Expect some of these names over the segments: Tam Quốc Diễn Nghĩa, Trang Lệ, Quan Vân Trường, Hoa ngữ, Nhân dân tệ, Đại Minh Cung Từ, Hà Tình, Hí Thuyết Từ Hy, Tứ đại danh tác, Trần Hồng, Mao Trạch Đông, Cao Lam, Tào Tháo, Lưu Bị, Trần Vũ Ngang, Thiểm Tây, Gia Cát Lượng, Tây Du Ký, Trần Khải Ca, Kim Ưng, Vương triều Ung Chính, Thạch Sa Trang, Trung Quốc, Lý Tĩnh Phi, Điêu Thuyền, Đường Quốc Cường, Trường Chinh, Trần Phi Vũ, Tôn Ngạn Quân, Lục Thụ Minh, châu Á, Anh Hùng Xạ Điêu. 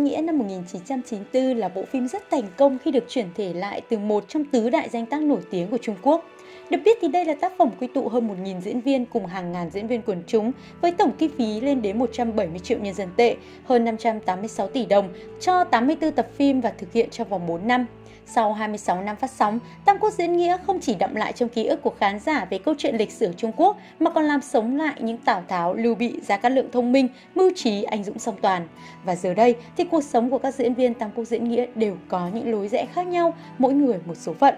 Diễn Nghĩa năm 1994 là bộ phim rất thành công khi được chuyển thể lại từ một trong tứ đại danh tác nổi tiếng của Trung Quốc. Được biết thì đây là tác phẩm quy tụ hơn 1.000 diễn viên cùng hàng ngàn diễn viên quần chúng với tổng kinh phí lên đến 170 triệu nhân dân tệ, hơn 586 tỷ đồng cho 84 tập phim và thực hiện trong vòng 4 năm. Sau 26 năm phát sóng, Tam Quốc Diễn Nghĩa không chỉ đọng lại trong ký ức của khán giả về câu chuyện lịch sử Trung Quốc mà còn làm sống lại những Tào Tháo, Lưu Bị, Gia Cát Lượng thông minh, mưu trí, anh dũng song toàn. Và giờ đây thì cuộc sống của các diễn viên Tam Quốc Diễn Nghĩa đều có những lối rẽ khác nhau, mỗi người một số phận.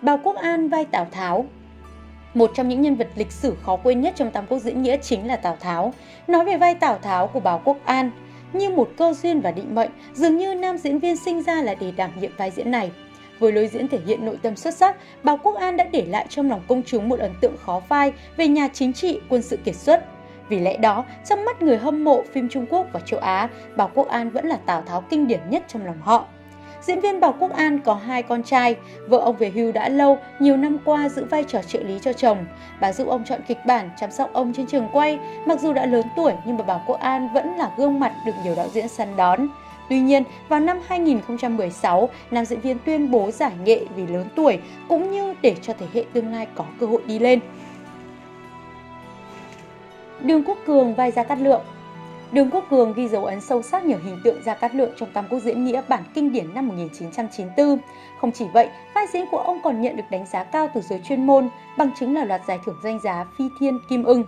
Bào Quốc An vai Tào Tháo. Một trong những nhân vật lịch sử khó quên nhất trong Tam Quốc Diễn Nghĩa chính là Tào Tháo. Nói về vai Tào Tháo của Bào Quốc An, như một cơ duyên và định mệnh, dường như nam diễn viên sinh ra là để đảm nhiệm vai diễn này. Với lối diễn thể hiện nội tâm xuất sắc, Bào Quốc An đã để lại trong lòng công chúng một ấn tượng khó phai về nhà chính trị, quân sự kiệt xuất. Vì lẽ đó, trong mắt người hâm mộ phim Trung Quốc và châu Á, Bào Quốc An vẫn là Tào Tháo kinh điển nhất trong lòng họ. Diễn viên Bào Quốc An có hai con trai, vợ ông về hưu đã lâu, nhiều năm qua giữ vai trò trợ lý cho chồng. Bà giúp ông chọn kịch bản, chăm sóc ông trên trường quay. Mặc dù đã lớn tuổi nhưng mà Bào Quốc An vẫn là gương mặt được nhiều đạo diễn săn đón. Tuy nhiên, vào năm 2016, nam diễn viên tuyên bố giải nghệ vì lớn tuổi cũng như để cho thế hệ tương lai có cơ hội đi lên. Đường Quốc Cường vai Gia Cát Lượng. Đường Quốc Cường ghi dấu ấn sâu sắc nhờ hình tượng Gia Cát Lượng trong Tam Quốc Diễn Nghĩa bản kinh điển năm 1994. Không chỉ vậy, vai diễn của ông còn nhận được đánh giá cao từ giới chuyên môn, bằng chứng là loạt giải thưởng danh giá Phi Thiên Kim Ưng.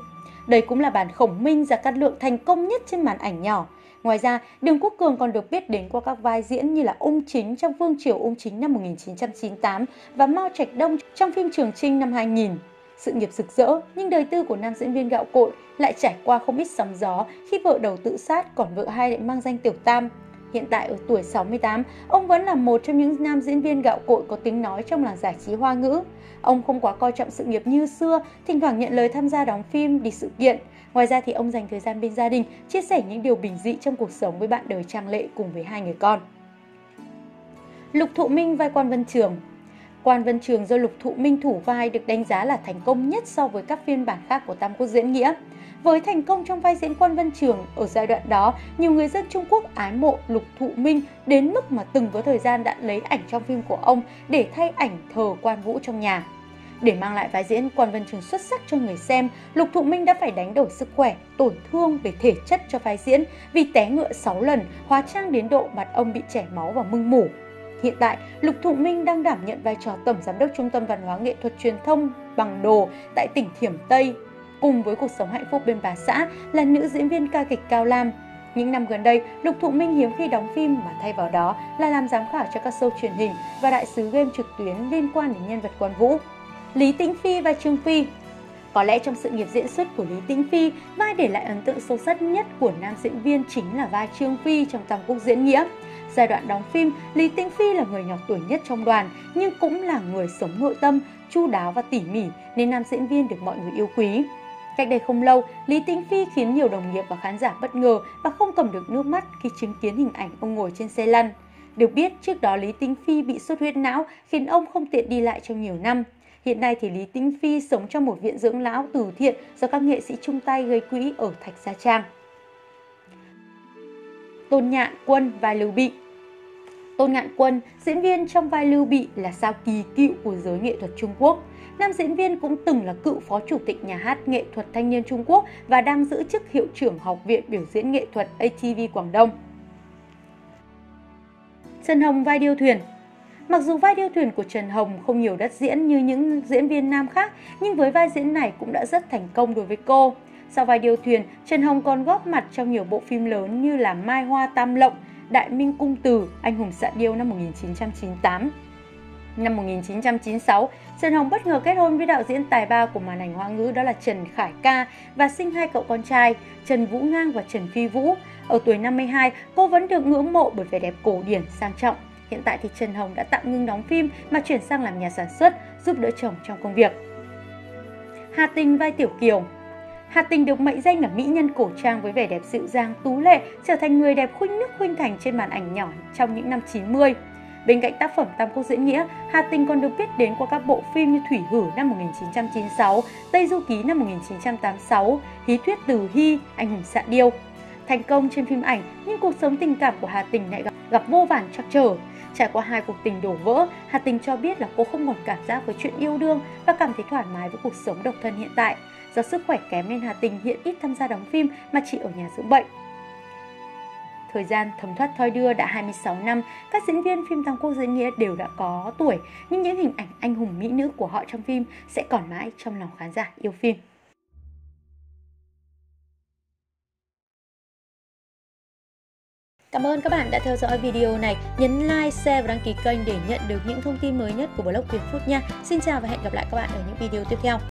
Đây cũng là bản khổng minh Gia Cát Lượng thành công nhất trên màn ảnh nhỏ. Ngoài ra, Đường Quốc Cường còn được biết đến qua các vai diễn như là Ung Chính trong Vương triều Ung Chính năm 1998 và Mao Trạch Đông trong phim Trường Chinh năm 2000. Sự nghiệp rực rỡ, nhưng đời tư của nam diễn viên gạo cội lại trải qua không ít sóng gió khi vợ đầu tự sát, còn vợ hai lại mang danh Tiểu Tam. Hiện tại ở tuổi 68, ông vẫn là một trong những nam diễn viên gạo cội có tiếng nói trong làng giải trí Hoa ngữ. Ông không quá coi trọng sự nghiệp như xưa, thỉnh thoảng nhận lời tham gia đóng phim, đi sự kiện. Ngoài ra thì ông dành thời gian bên gia đình, chia sẻ những điều bình dị trong cuộc sống với bạn đời Trang Lệ cùng với hai người con. Lục Thụ Minh vai Quan Vân Trường. Quan Vân Trường do Lục Thụ Minh thủ vai được đánh giá là thành công nhất so với các phiên bản khác của Tam Quốc Diễn Nghĩa. Với thành công trong vai diễn Quan Vân Trường, ở giai đoạn đó, nhiều người dân Trung Quốc ái mộ Lục Thụ Minh đến mức mà từng có thời gian đã lấy ảnh trong phim của ông để thay ảnh thờ Quan Vũ trong nhà. Để mang lại vai diễn Quan Vân Trường xuất sắc cho người xem, Lục Thụ Minh đã phải đánh đổi sức khỏe, tổn thương về thể chất cho vai diễn vì té ngựa 6 lần, hóa trang đến độ mặt ông bị chảy máu và mưng mủ. Hiện tại, Lục Thụ Minh đang đảm nhận vai trò Tổng Giám đốc Trung tâm Văn hóa Nghệ thuật Truyền thông Bằng Đồ tại tỉnh Thiểm Tây, cùng với cuộc sống hạnh phúc bên bà xã là nữ diễn viên ca kịch Cao Lam. Những năm gần đây, Lục Thụ Minh hiếm khi đóng phim mà thay vào đó là làm giám khảo cho các show truyền hình và đại sứ game trực tuyến liên quan đến nhân vật Quan Vũ. Lý Tĩnh Phi và Trương Phi. Có lẽ trong sự nghiệp diễn xuất của Lý Tĩnh Phi, vai để lại ấn tượng sâu sắc nhất của nam diễn viên chính là vai Trương Phi trong Tam Quốc Diễn Nghĩa. Giai đoạn đóng phim, Lý Tĩnh Phi là người nhỏ tuổi nhất trong đoàn nhưng cũng là người sống nội tâm, chu đáo và tỉ mỉ nên nam diễn viên được mọi người yêu quý. Cách đây không lâu, Lý Tĩnh Phi khiến nhiều đồng nghiệp và khán giả bất ngờ và không cầm được nước mắt khi chứng kiến hình ảnh ông ngồi trên xe lăn. Được biết, trước đó Lý Tĩnh Phi bị xuất huyết não khiến ông không tiện đi lại trong nhiều năm. Hiện nay thì Lý Tĩnh Phi sống trong một viện dưỡng lão từ thiện do các nghệ sĩ chung tay gây quỹ ở Thạch Sa Trang. Tôn Ngạn Quân vai Lưu Bị. Tôn Ngạn Quân, diễn viên trong vai Lưu Bị là sao kỳ cựu của giới nghệ thuật Trung Quốc. Nam diễn viên cũng từng là cựu phó chủ tịch nhà hát nghệ thuật thanh niên Trung Quốc và đang giữ chức hiệu trưởng Học viện biểu diễn nghệ thuật ATV Quảng Đông. Trần Hồng vai Điêu Thuyền. Mặc dù vai Điêu Thuyền của Trần Hồng không nhiều đất diễn như những diễn viên nam khác, nhưng với vai diễn này cũng đã rất thành công đối với cô. Sau vai Điêu Thuyền, Trần Hồng còn góp mặt trong nhiều bộ phim lớn như là Mai Hoa Tam Lộng, Đại Minh Cung Từ, Anh Hùng Xạ Điêu năm 1998. Năm 1996, Trần Hồng bất ngờ kết hôn với đạo diễn tài ba của màn ảnh Hoa ngữ đó là Trần Khải Ca và sinh hai cậu con trai Trần Vũ Ngang và Trần Phi Vũ. Ở tuổi 52, cô vẫn được ngưỡng mộ bởi vẻ đẹp cổ điển, sang trọng. Hiện tại thì Trần Hồng đã tạm ngưng đóng phim mà chuyển sang làm nhà sản xuất, giúp đỡ chồng trong công việc. Hà Tình vai Tiểu Kiều. Hà Tình được mệnh danh là mỹ nhân cổ trang với vẻ đẹp dịu dàng, tú lệ, trở thành người đẹp khuynh nước khuynh thành trên màn ảnh nhỏ trong những năm 90. Bên cạnh tác phẩm Tam Quốc Diễn Nghĩa, Hà Tình còn được biết đến qua các bộ phim như Thủy Hử năm 1996, Tây Du Ký năm 1986, Hí Thuyết Từ Hy, Anh Hùng Xạ Điêu. Thành công trên phim ảnh, nhưng cuộc sống tình cảm của Hà Tình lại gặp vô vàn trắc trở. Trải qua hai cuộc tình đổ vỡ, Hà Tình cho biết là cô không còn cảm giác với chuyện yêu đương và cảm thấy thoải mái với cuộc sống độc thân hiện tại. Do sức khỏe kém nên Hà Tình hiện ít tham gia đóng phim mà chỉ ở nhà dưỡng bệnh. Thời gian thấm thoát thoi đưa đã 26 năm, các diễn viên phim Tam Quốc Diễn Nghĩa đều đã có tuổi, nhưng những hình ảnh anh hùng mỹ nữ của họ trong phim sẽ còn mãi trong lòng khán giả yêu phim. Cảm ơn các bạn đã theo dõi video này, nhấn like, share và đăng ký kênh để nhận được những thông tin mới nhất của blog Việt Food nha. Xin chào và hẹn gặp lại các bạn ở những video tiếp theo.